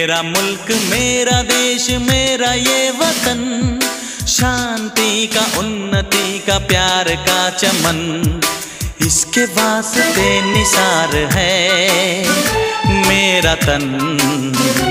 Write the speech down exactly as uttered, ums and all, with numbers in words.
मेरा मुल्क मेरा देश मेरा ये वतन, शांति का उन्नति का प्यार का चमन, इसके वास्ते निसार है मेरा तन।